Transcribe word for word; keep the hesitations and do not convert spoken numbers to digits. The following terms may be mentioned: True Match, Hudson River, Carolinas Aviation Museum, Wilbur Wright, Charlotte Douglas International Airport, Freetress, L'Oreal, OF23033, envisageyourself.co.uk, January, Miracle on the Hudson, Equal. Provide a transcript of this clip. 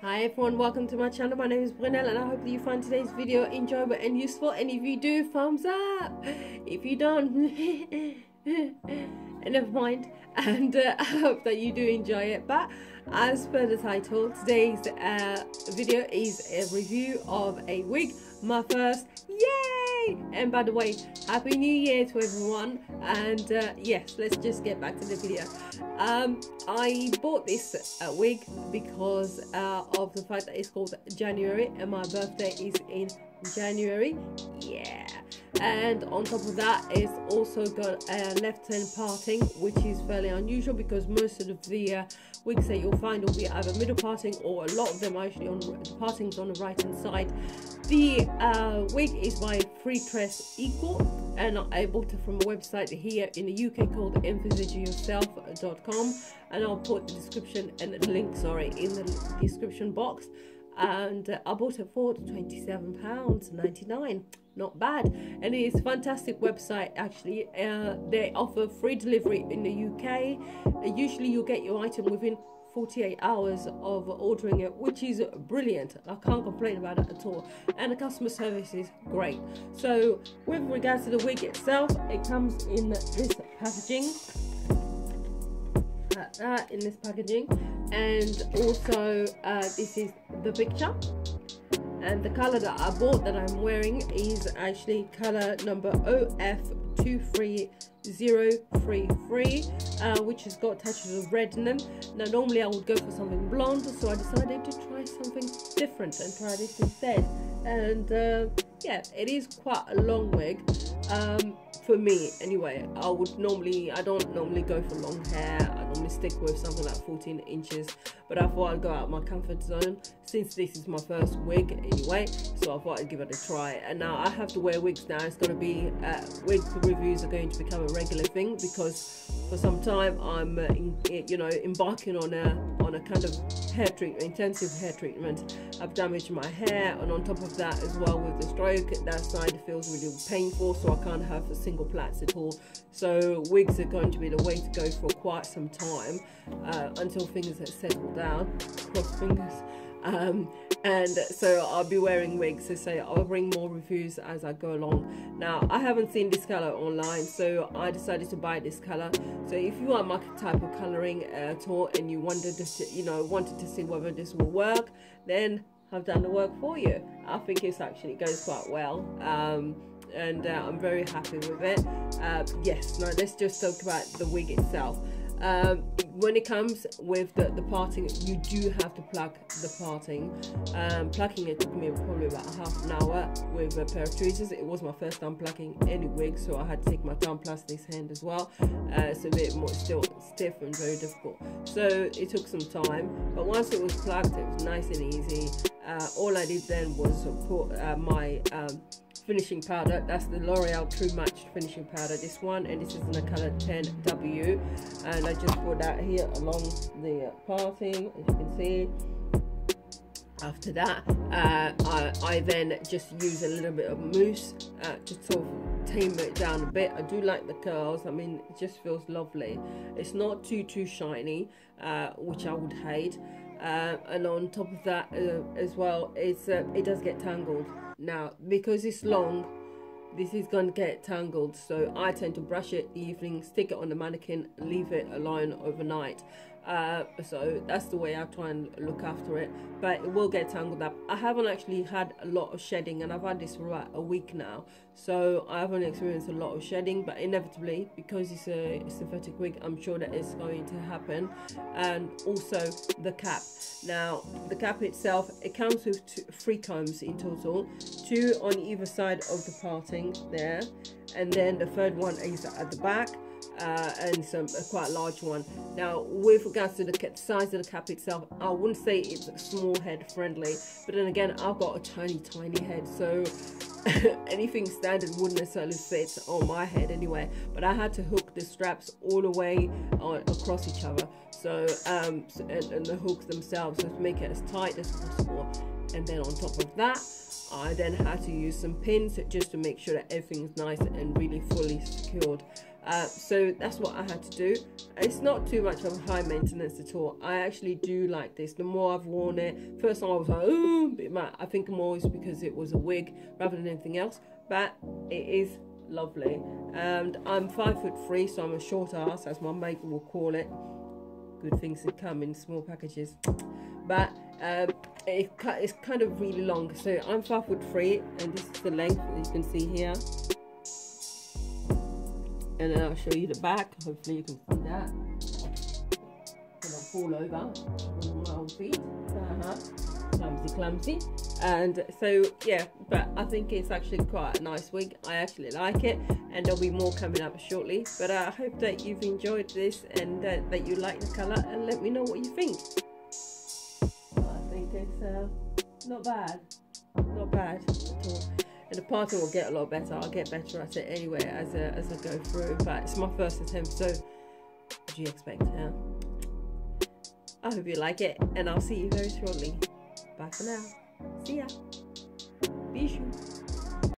Hi everyone, welcome to my channel. My name is Brunel and I hope that you find today's video enjoyable and useful, and if you do, thumbs up. If you don't, never mind. And uh, I hope that you do enjoy it. But as per the title, today's uh, video is a review of a wig, my first. Yay! And by the way, happy new year to everyone. And uh, yes, let's just get back to the video. um I bought this uh, wig because uh, of the fact that it's called January and my birthday is in January. Yeah, and on top of that, it's also got a left hand parting, which is fairly unusual because most of the uh, wigs that you'll find will be either middle parting, or a lot of them are actually on the partings on the right hand side. The uh, wig is by Freetress Equal, and I bought it from a website here in the U K called envisage yourself dot com, and I'll put the description and the link, sorry, in the description box. And uh, I bought it for twenty-seven pounds ninety-nine. Not bad, and it is a fantastic website actually. Uh, they offer free delivery in the U K. Uh, usually you'll get your item within forty-eight hours of ordering it, which is brilliant. I can't complain about that at all, and the customer service is great. So with regards to the wig itself, it comes in this packaging, like that, in this packaging, and also uh, this is the picture. And the colour that I bought that I'm wearing is actually colour number O F two three zero three three, uh, which has got touches of red in them. Now normally I would go for something blonde, so I decided to try something different and try this instead. And uh, yeah, it is quite a long wig, um, for me anyway. I would normally, I don't normally go for long hair. I normally stick with something like fourteen inches, but I thought I'd go out of my comfort zone since this is my first wig anyway, so I thought I'd give it a try. And now I have to wear wigs now. It's going to be uh, wig reviews are going to become a regular thing, because for some time I'm uh, in, you know embarking on a on a kind of hair treatment, intensive hair treatment. I've damaged my hair, and on top of that as well, with the stroke, that side feels really painful, so I can't have a single plaits at all. So wigs are going to be the way to go for quite some time, uh, until things settle down, cross fingers. Um, and so I'll be wearing wigs, so say I'll bring more reviews as I go along. Now I haven't seen this colour online, so I decided to buy this colour. So if you are my type of colouring at all, and you wondered to, you know wanted to see whether this will work, then I've done the work for you. I think this actually goes quite well, um, and uh, I'm very happy with it. Uh, yes, now let's just talk about the wig itself. Um, when it comes with the, the parting, you do have to plug the parting. Um, plucking it took me probably about half an hour with a pair of tweezers. It was my first time plucking any wig, so I had to take my thumb plus this hand as well. Uh, it's a bit more still stiff and very difficult, so it took some time. But once it was plucked, it was nice and easy. Uh, all I did then was put uh, my um, finishing powder. That's the L'Oreal True Match finishing powder, this one, and this is in the color ten W, and I just put that here along the parting, as you can see. After that, uh, I, I then just use a little bit of mousse uh, to sort of tame it down a bit. I do like the curls. I mean, it just feels lovely. It's not too too shiny, uh, which I would hate. Uh, and on top of that, uh, as well, it's uh, it does get tangled. Now because it's long, this is going to get tangled, so I tend to brush it in the evening, stick it on the mannequin, leave it alone overnight. Uh, so that's the way I try and look after it, but it will get tangled up. I haven't actually had a lot of shedding, and I've had this for about a week now, so I haven't experienced a lot of shedding. But inevitably, because it's a synthetic wig, I'm sure that it's going to happen. And also the cap. Now the cap itself, it comes with two, three combs in total, two on either side of the parting there, and then the third one is at the back. Uh, and some a quite large one. Now with regards to the size of the cap itself, I wouldn't say it's small head friendly, but then again, I've got a tiny tiny head, so anything standard wouldn't necessarily fit on my head anyway. But I had to hook the straps all the way on, across each other, so um so, and, and the hooks themselves, so to make it as tight as possible. And then on top of that, I then had to use some pins just to make sure that everything's nice and really fully secured. Uh, so that's what I had to do. It's not too much of high maintenance at all. I actually do like this. The more I've worn it, first time I was like, oh, I think more is because it was a wig rather than anything else, but it is lovely. And I'm five foot three, so I'm a short ass, as my maker will call it. Good things that come in small packages. But um, it, it's kind of really long. So I'm five foot three, and this is the length that you can see here. And then I'll show you the back. Hopefully you can see that. And I'll fall over with my own feet. Uh-huh. Clumsy, clumsy. And so, yeah, but I think it's actually quite a nice wig. I actually like it. And there'll be more coming up shortly. But I hope that you've enjoyed this and uh, that you like the colour. And let me know what you think. Well, I think it's uh, not bad. Not bad at all. And the parting will get a lot better. I'll get better at it anyway as, a, as I go through. But it's my first attempt, so what do you expect? Huh? I hope you like it, and I'll see you very shortly. Bye for now. See ya. Bisous.